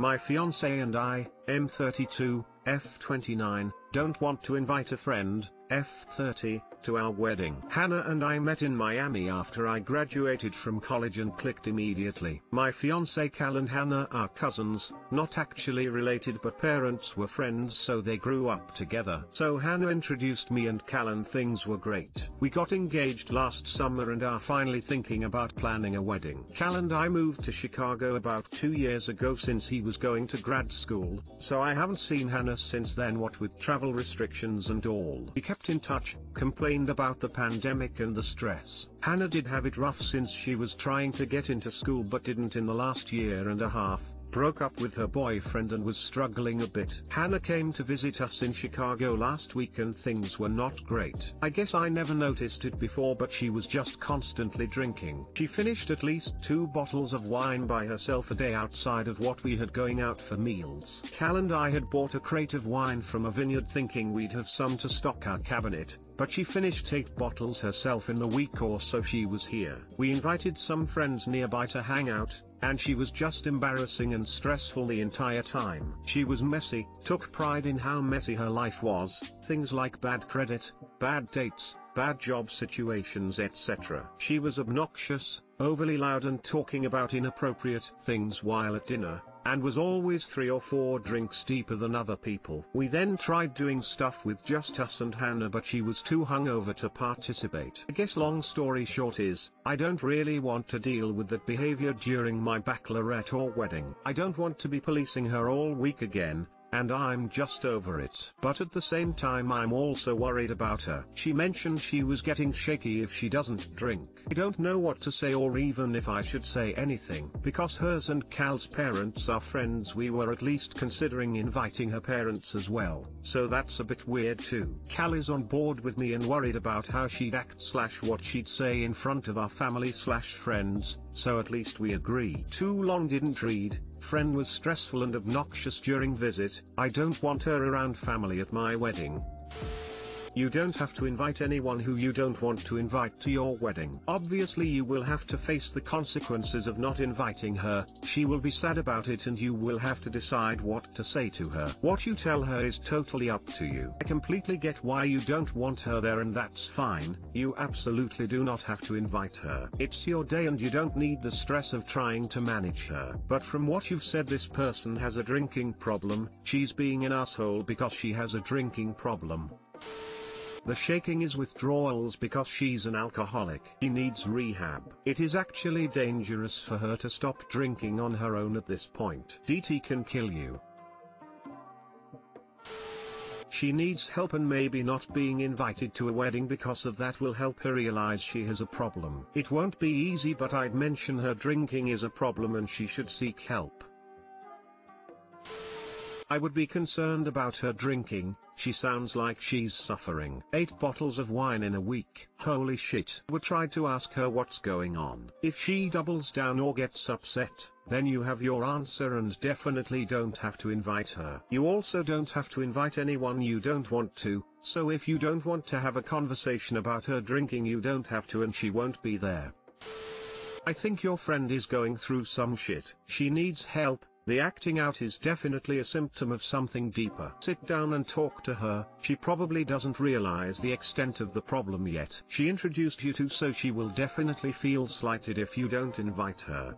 My fiancé and I, M32, F29, don't want to invite a friend, F30, to our wedding. Hannah and I met in Miami after I graduated from college and clicked immediately. My fiancé Cal and Hannah are cousins, not actually related, but parents were friends, so they grew up together. So Hannah introduced me and Cal and things were great. We got engaged last summer and are finally thinking about planning a wedding. Cal and I moved to Chicago about 2 years ago since he was going to grad school, so I haven't seen Hannah since then, what with travel restrictions and all. We kept in touch, complained about the pandemic and the stress. Hannah did have it rough since she was trying to get into school but didn't in the last year and a half, broke up with her boyfriend and was struggling a bit. Hannah came to visit us in Chicago last week and things were not great. I guess I never noticed it before, but she was just constantly drinking. She finished at least 2 bottles of wine by herself a day outside of what we had going out for meals. Cal and I had bought a crate of wine from a vineyard thinking we'd have some to stock our cabinet, but she finished 8 bottles herself in the week or so she was here. We invited some friends nearby to hang out, and she was just embarrassing and stressful the entire time. She was messy, took pride in how messy her life was, things like bad credit, bad dates, bad job situations, etc. She was obnoxious, overly loud and talking about inappropriate things while at dinner, and was always 3 or 4 drinks deeper than other people. We then tried doing stuff with just us and Hannah, but she was too hungover to participate. I guess long story short is, I don't really want to deal with that behavior during my bachelorette or wedding. I don't want to be policing her all week again, and I'm just over it. But at the same time I'm also worried about her. She mentioned she was getting shaky if she doesn't drink. I don't know what to say or even if I should say anything. Because hers and Cal's parents are friends, we were at least considering inviting her parents as well, so that's a bit weird too. Cal is on board with me and worried about how she'd act / what she'd say in front of our family / friends, so at least we agree. Too long didn't read. Friend was stressful and obnoxious during visit. I don't want her around family at my wedding. You don't have to invite anyone who you don't want to invite to your wedding. Obviously you will have to face the consequences of not inviting her. She will be sad about it and you will have to decide what to say to her. What you tell her is totally up to you. I completely get why you don't want her there and that's fine. You absolutely do not have to invite her. It's your day and you don't need the stress of trying to manage her. But from what you've said, this person has a drinking problem. She's being an asshole because she has a drinking problem. The shaking is withdrawals because she's an alcoholic. She needs rehab. It is actually dangerous for her to stop drinking on her own at this point. DT can kill you. She needs help, and maybe not being invited to a wedding because of that will help her realize she has a problem. It won't be easy, but I'd mention her drinking is a problem and she should seek help. I would be concerned about her drinking. She sounds like she's suffering. 8 bottles of wine in a week. Holy shit. We tried to ask her what's going on. If she doubles down or gets upset, then you have your answer and definitely don't have to invite her. You also don't have to invite anyone you don't want to, so if you don't want to have a conversation about her drinking, you don't have to and she won't be there. I think your friend is going through some shit. She needs help. The acting out is definitely a symptom of something deeper. Sit down and talk to her. She probably doesn't realize the extent of the problem yet. She introduced you to, so she will definitely feel slighted if you don't invite her.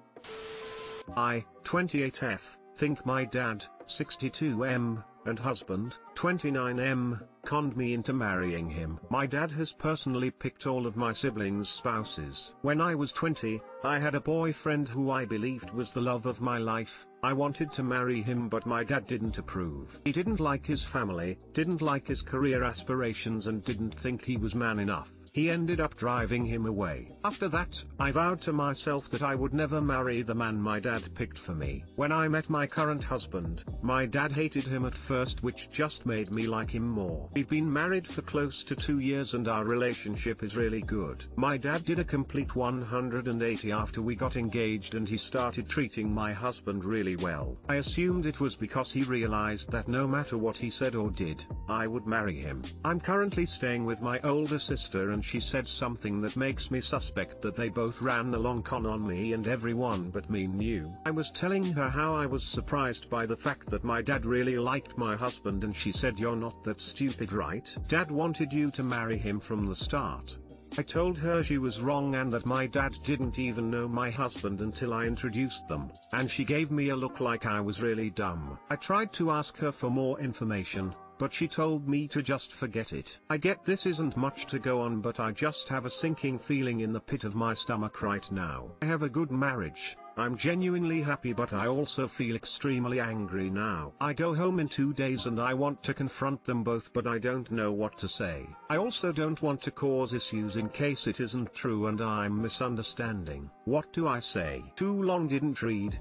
I, 28F, think my dad, 62M, and husband, 29M, conned me into marrying him. My dad has personally picked all of my siblings' spouses. When I was 20, I had a boyfriend who I believed was the love of my life. I wanted to marry him, but my dad didn't approve. He didn't like his family, didn't like his career aspirations, and didn't think he was man enough. He ended up driving him away. After that, I vowed to myself that I would never marry the man my dad picked for me. When I met my current husband, my dad hated him at first, which just made me like him more. We've been married for close to 2 years and our relationship is really good. My dad did a complete 180 after we got engaged and he started treating my husband really well. I assumed it was because he realized that no matter what he said or did, I would marry him. I'm currently staying with my older sister and and she said something that makes me suspect that they both ran a long con on me, and everyone but me knew. I was telling her how I was surprised by the fact that my dad really liked my husband, and she said, "You're not that stupid, right? Dad wanted you to marry him from the start." I told her she was wrong and that my dad didn't even know my husband until I introduced them, and she gave me a look like I was really dumb. I tried to ask her for more information, but she told me to just forget it. I get this isn't much to go on, but I just have a sinking feeling in the pit of my stomach right now. I have a good marriage, I'm genuinely happy, but I also feel extremely angry now. I go home in 2 days and I want to confront them both, but I don't know what to say. I also don't want to cause issues in case it isn't true and I'm misunderstanding. What do I say? Too long didn't read.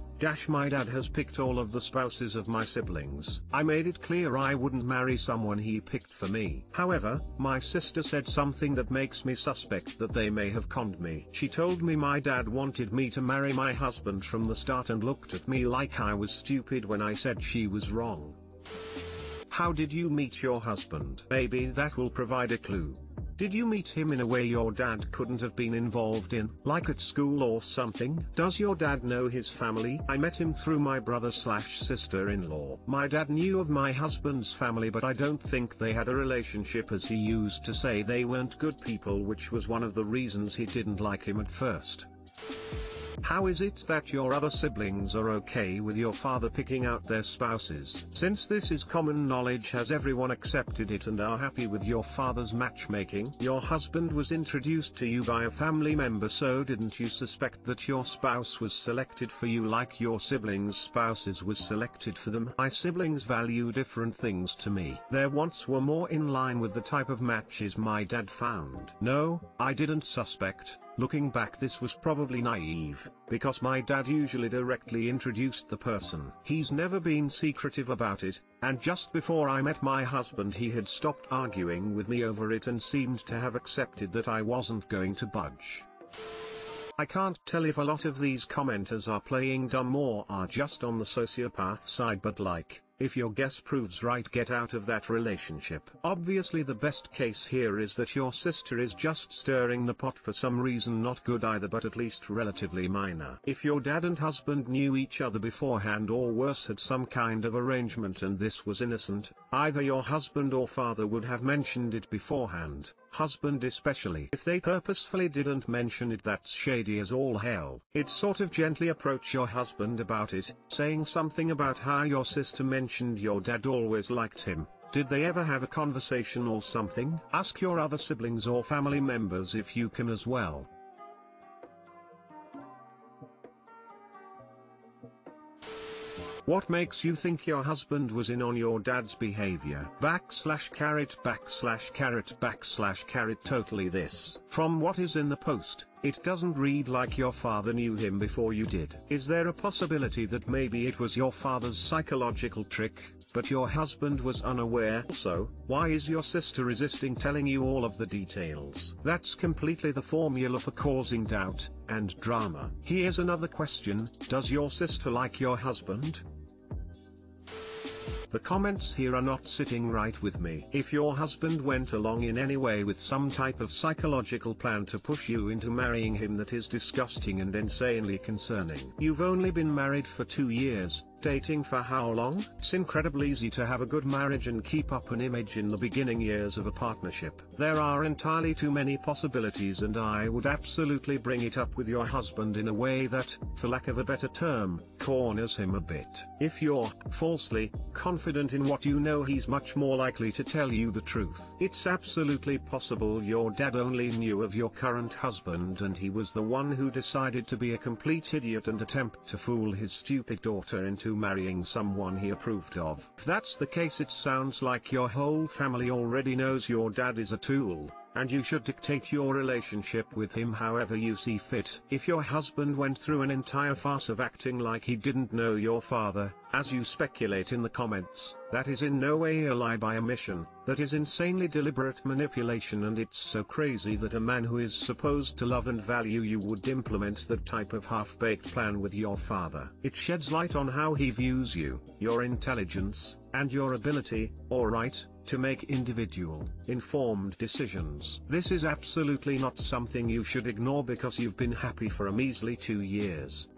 My dad has picked all of the spouses of my siblings. I made it clear I wouldn't marry someone he picked for me. However, my sister said something that makes me suspect that they may have conned me. She told me my dad wanted me to marry my husband from the start and looked at me like I was stupid when I said she was wrong. How did you meet your husband? Maybe that will provide a clue. Did you meet him in a way your dad couldn't have been involved in, like at school or something? Does your dad know his family? I met him through my brother/sister-in-law. My dad knew of my husband's family, but I don't think they had a relationship, as he used to say they weren't good people, which was one of the reasons he didn't like him at first. How is it that your other siblings are okay with your father picking out their spouses? Since this is common knowledge, has everyone accepted it and are happy with your father's matchmaking? Your husband was introduced to you by a family member, so didn't you suspect that your spouse was selected for you like your siblings' spouses was selected for them? My siblings value different things to me. Their wants were more in line with the type of matches my dad found. No, I didn't suspect. Looking back, this was probably naive, because my dad usually directly introduced the person. He's never been secretive about it, and just before I met my husband he had stopped arguing with me over it and seemed to have accepted that I wasn't going to budge. I can't tell if a lot of these commenters are playing dumb or are just on the sociopath side, but like, if your guess proves right, get out of that relationship. Obviously the best case here is that your sister is just stirring the pot for some reason, not good either, but at least relatively minor. If your dad and husband knew each other beforehand, or worse had some kind of arrangement and this was innocent, either your husband or father would have mentioned it beforehand, husband especially. If they purposefully didn't mention it, that's shady as all hell. It's sort of gently approach your husband about it, saying something about how your sister mentioned your dad always liked him. Did they ever have a conversation or something? Ask your other siblings or family members if you can as well. What makes you think your husband was in on your dad's behavior? .. Totally this. From what is in the post, it doesn't read like your father knew him before you did. Is there a possibility that maybe it was your father's psychological trick, but your husband was unaware? Also, why is your sister resisting telling you all of the details? That's completely the formula for causing doubt and drama. Here's another question: does your sister like your husband? The comments here are not sitting right with me. If your husband went along in any way with some type of psychological plan to push you into marrying him, that is disgusting and insanely concerning. You've only been married for 2 years, dating for how long? It's incredibly easy to have a good marriage and keep up an image in the beginning years of a partnership. There are entirely too many possibilities, and I would absolutely bring it up with your husband in a way that, for lack of a better term, corners him a bit. If you're falsely confident in what you know, he's much more likely to tell you the truth. It's absolutely possible your dad only knew of your current husband and he was the one who decided to be a complete idiot and attempt to fool his stupid daughter into marrying someone he approved of. If that's the case, it sounds like your whole family already knows your dad is a tool, and you should dictate your relationship with him however you see fit. If your husband went through an entire farce of acting like he didn't know your father, as you speculate in the comments, that is in no way a lie by omission, that is insanely deliberate manipulation, and it's so crazy that a man who is supposed to love and value you would implement that type of half-baked plan with your father. It sheds light on how he views you, your intelligence, and your ability. Alright, to make individual, informed decisions. This is absolutely not something you should ignore because you've been happy for a measly 2 years.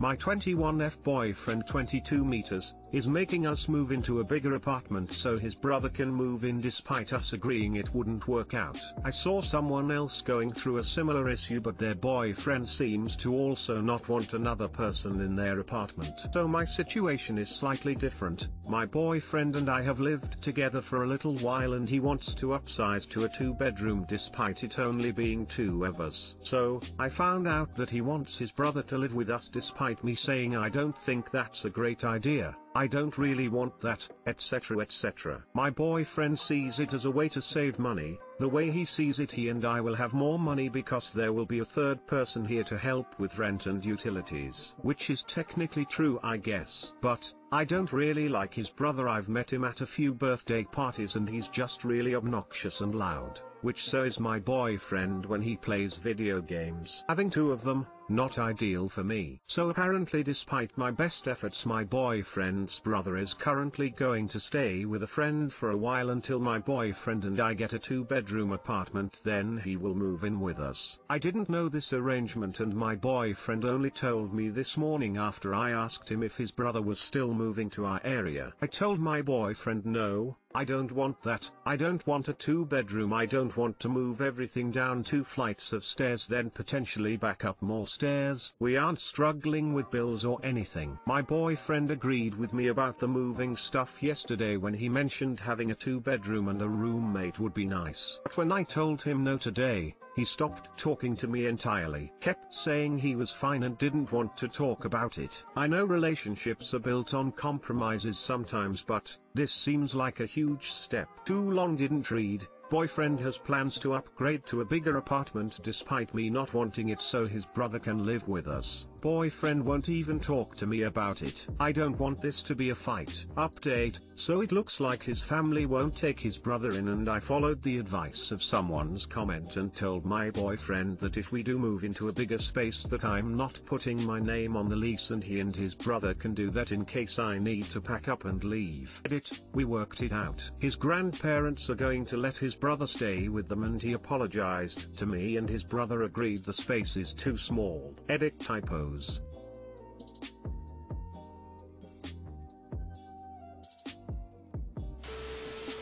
My 21F boyfriend, 22 meters, is making us move into a bigger apartment so his brother can move in despite us agreeing it wouldn't work out. I saw someone else going through a similar issue, but their boyfriend seems to also not want another person in their apartment. So my situation is slightly different. My boyfriend and I have lived together for a little while and he wants to upsize to a 2-bedroom despite it only being 2 of us. So, I found out that he wants his brother to live with us despite me saying I don't think that's a great idea, I don't really want that, etc, etc. My boyfriend sees it as a way to save money. The way he sees it, he and I will have more money because there will be a third person here to help with rent and utilities. Which is technically true, I guess. But, I don't really like his brother. I've met him at a few birthday parties and he's just really obnoxious and loud. Which so is my boyfriend when he plays video games. Having 2 of them, not ideal for me. So apparently despite my best efforts, my boyfriend's brother is currently going to stay with a friend for a while until my boyfriend and I get a 2-bedroom apartment, then he will move in with us. I didn't know this arrangement and my boyfriend only told me this morning after I asked him if his brother was still moving to our area. I told my boyfriend no, I don't want that, I don't want a 2-bedroom, I don't want to move everything down 2 flights of stairs then potentially back up more stairs. We aren't struggling with bills or anything. My boyfriend agreed with me about the moving stuff yesterday when he mentioned having a 2-bedroom and a roommate would be nice. But when I told him no today, he stopped talking to me entirely. Kept saying he was fine and didn't want to talk about it. I know relationships are built on compromises sometimes, but this seems like a huge step too long. Didn't read. Boyfriend has plans to upgrade to a bigger apartment despite me not wanting it so his brother can live with us. Boyfriend won't even talk to me about it. I don't want this to be a fight. Update, so it looks like his family won't take his brother in and I followed the advice of someone's comment and told my boyfriend that if we do move into a bigger space that I'm not putting my name on the lease and he and his brother can do that in case I need to pack up and leave. Edit, we worked it out. His grandparents are going to let his brother stay with them and he apologized to me and his brother agreed the space is too small. Edit, typo.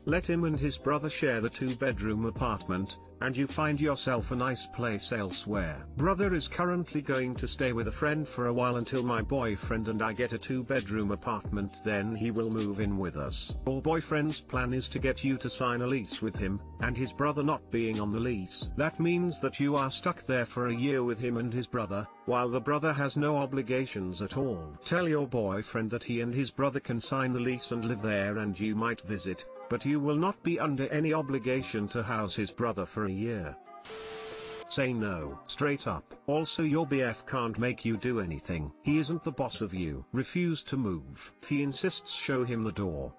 Let him and his brother share the 2-bedroom apartment, and you find yourself a nice place elsewhere. Brother is currently going to stay with a friend for a while until my boyfriend and I get a 2-bedroom apartment, then he will move in with us. Your boyfriend's plan is to get you to sign a lease with him, and his brother not being on the lease. That means that you are stuck there for a year with him and his brother, while the brother has no obligations at all. Tell your boyfriend that he and his brother can sign the lease and live there and you might visit, but you will not be under any obligation to house his brother for a year. Say no, straight up. Also, your BF can't make you do anything. He isn't the boss of you. Refuse to move. If he insists, show him the door.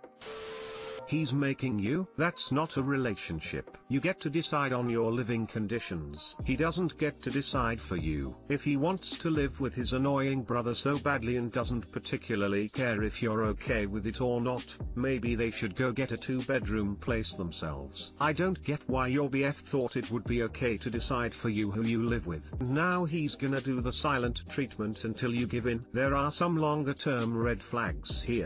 He's making you? That's not a relationship. You get to decide on your living conditions. He doesn't get to decide for you. If he wants to live with his annoying brother so badly and doesn't particularly care if you're okay with it or not, maybe they should go get a 2-bedroom place themselves. I don't get why your BF thought it would be okay to decide for you who you live with. Now he's gonna do the silent treatment until you give in. There are some longer term red flags here.